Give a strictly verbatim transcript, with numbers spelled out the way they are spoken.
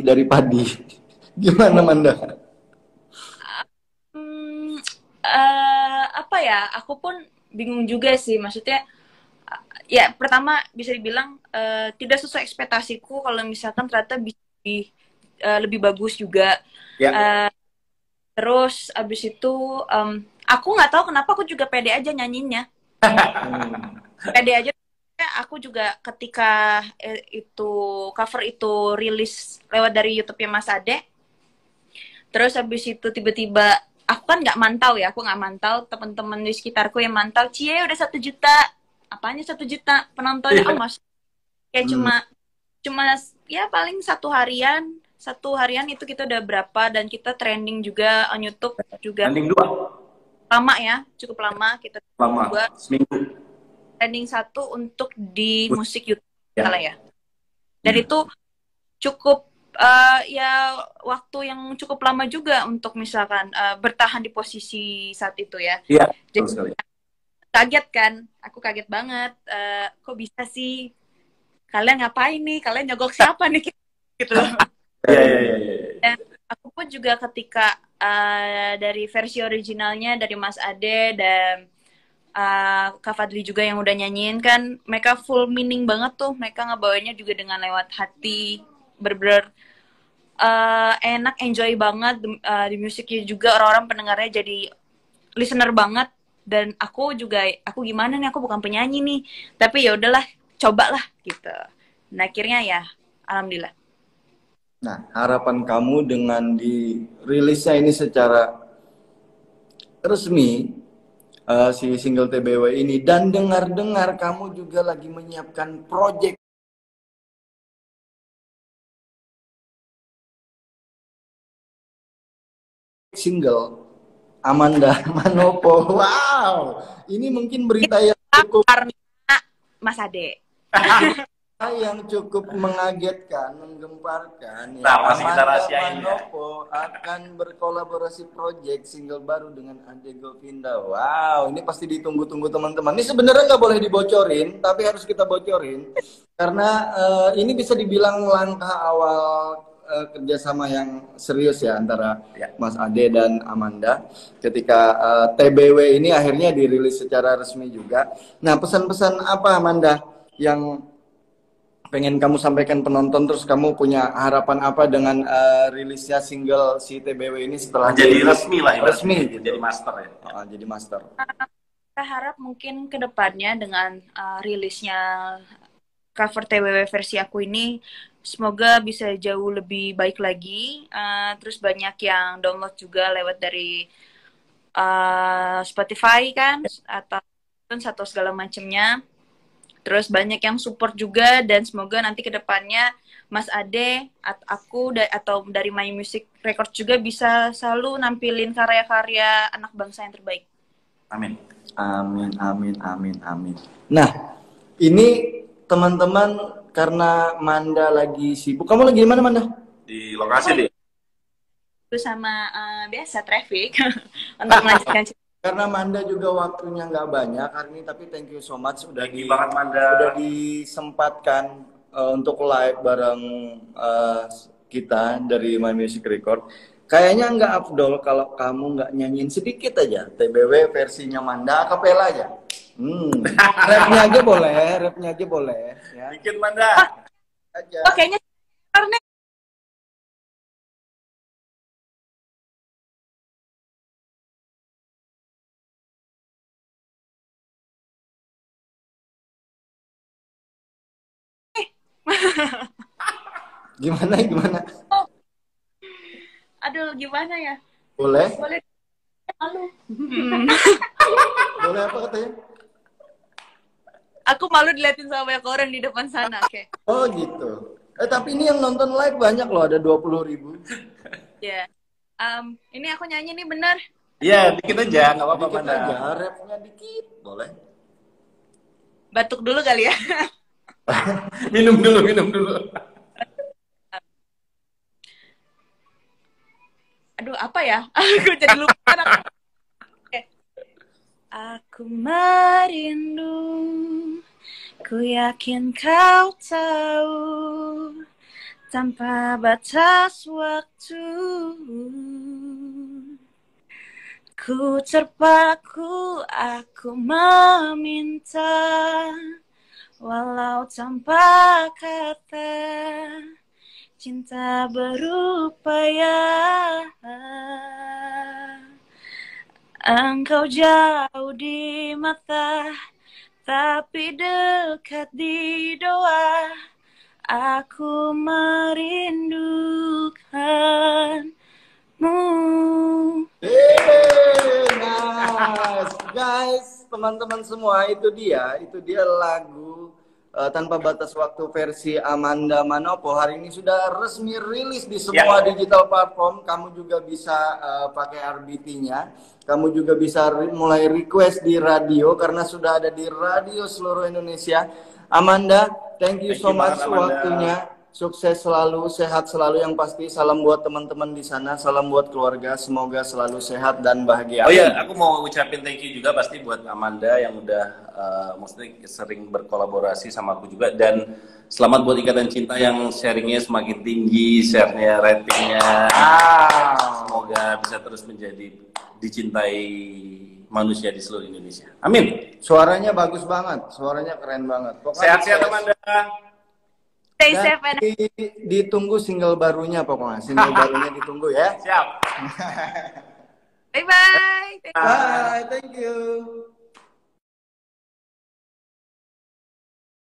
dari padi. Gimana Amanda? Hmm, uh, apa ya, aku pun bingung juga sih, maksudnya ya pertama bisa dibilang uh, tidak sesuai ekspektasiku kalau misalkan ternyata bisa lebih, uh, lebih bagus juga ya. uh, terus abis itu um, aku nggak tahu kenapa aku juga pede aja nyanyinya. hmm. Pede aja. Aku juga ketika itu cover itu rilis lewat dari YouTube-nya Mas Ade, terus habis itu tiba-tiba aku kan nggak mantau ya, aku nggak mantau, teman-teman di sekitarku yang mantau, cie udah satu juta, apanya satu juta penontonnya, yeah. Oh mas, kayak hmm. cuma cuma ya paling satu harian, satu harian itu kita udah berapa, dan kita trending juga on YouTube juga. Trending dua. Lama ya, cukup lama kita. Lama. Dua. Seminggu. Trending satu untuk di musik YouTube ya. Salah ya. Dan hmm. itu cukup uh, ya waktu yang cukup lama juga untuk misalkan uh, bertahan di posisi saat itu ya. Iya. Jadi kaget kan, aku kaget banget. Uh, kok bisa sih? Kalian ngapain nih? Kalian nyogok siapa nih? Gitu loh. Iya iya iya. Aku pun juga ketika uh, dari versi originalnya dari Mas Ade dan Uh, Kak Fadli juga yang udah nyanyiin kan, mereka full meaning banget tuh, mereka ngebawanya juga dengan lewat hati, bener-bener uh, enak, enjoy banget uh, di musiknya juga, orang-orang pendengarnya jadi listener banget. Dan aku juga, aku gimana nih, aku bukan penyanyi nih, tapi ya udahlah, cobalah gitu. Nah akhirnya ya, alhamdulillah. Nah harapan kamu dengan dirilisnya ini secara resmi, Uh, si single T B W ini, dan dengar-dengar kamu juga lagi menyiapkan project single Amanda Manopo. Wow, ini mungkin berita yang cukup Mas Ade. Yang cukup mengagetkan, menggemparkan. Nah, ya, Amanda Manopo ya. Akan berkolaborasi project single baru dengan Andre Govinda. Wow, ini pasti ditunggu-tunggu teman-teman. Ini sebenarnya nggak boleh dibocorin, tapi harus kita bocorin karena uh, ini bisa dibilang langkah awal uh, kerjasama yang serius ya antara ya. Mas Ade dan Amanda. Ketika uh, T B W ini akhirnya dirilis secara resmi juga. Nah, pesan-pesan apa Amanda yang pengen kamu sampaikan penonton, terus kamu punya harapan apa dengan uh, rilisnya single si T B W ini setelah jadi dirilis, resmi lah, resmi gitu. Jadi master ya, uh, jadi master. Uh, kita harap mungkin kedepannya dengan uh, rilisnya cover T B W versi aku ini, semoga bisa jauh lebih baik lagi. Uh, terus banyak yang download juga lewat dari uh, Spotify kan, atau atau segala macamnya. Terus banyak yang support juga, dan semoga nanti kedepannya Mas Ade, aku, atau dari My Music Record juga bisa selalu nampilin karya-karya anak bangsa yang terbaik. Amin. Amin, amin, amin, amin. Nah, ini teman-teman karena Manda lagi sibuk. Kamu lagi di mana, Manda? Di lokasi deh. Itu sama uh, biasa, traffic. Untuk melanjutkan cerita. Karena Manda juga waktunya nggak banyak hari ini, tapi thank you so much udah di, banget, Manda. Udah disempatkan uh, untuk live bareng uh, kita dari My Music Record. Kayaknya nggak afdol kalau kamu nggak nyanyiin sedikit aja T B W versinya Manda akapela aja. Hmm. Rapnya aja boleh, rapnya aja boleh. Ya. Bikin Manda aja. Oh, kayaknya karena gimana gimana oh. Aduh gimana ya, boleh boleh malu. hmm. Boleh apa katanya, aku malu diliatin sama banyak orang di depan sana. Oke okay. Oh gitu. Eh tapi ini yang nonton live banyak loh, ada dua puluh ribu ya. yeah. Um, ini aku nyanyi nih bener ya. Yeah, dikit aja nggak apa-apa, dikit aja repnya dikit boleh. Batuk dulu kali ya. Minum dulu, minum dulu. Aduh, apa ya? Aku jadi lupa. Okay. Aku merindu, ku yakin kau tahu, tanpa batas waktu, ku terpaku, aku meminta, walau tanpa kata, cinta berupaya. Engkau jauh di mata, tapi dekat di doa. Aku merindukanmu. Yeay, nice. Guys, teman-teman semua, itu dia, itu dia lagu uh, Tanpa Batas Waktu versi Amanda Manopo. Hari ini sudah resmi rilis di semua yeah. digital platform. Kamu juga bisa uh, pakai R B T-nya. Kamu juga bisa re mulai request di radio, karena sudah ada di radio seluruh Indonesia. Amanda, thank you thank so you much Amanda. Waktunya. Sukses selalu, sehat selalu yang pasti. Salam buat teman-teman di sana, salam buat keluarga. Semoga selalu sehat dan bahagia. Oh iya, aku mau ucapin thank you juga pasti buat Amanda yang udah uh, maksudnya sering berkolaborasi sama aku juga. Dan selamat buat Ikatan Cinta yang sharingnya semakin tinggi, sharenya, ratingnya. Ah, semoga bisa terus menjadi dicintai manusia di seluruh Indonesia. Amin. Suaranya bagus banget, suaranya keren banget. Sehat-sehat Amanda. Dan ditunggu single barunya pokoknya. Single barunya ditunggu ya. Siap. Bye-bye. Bye, thank you.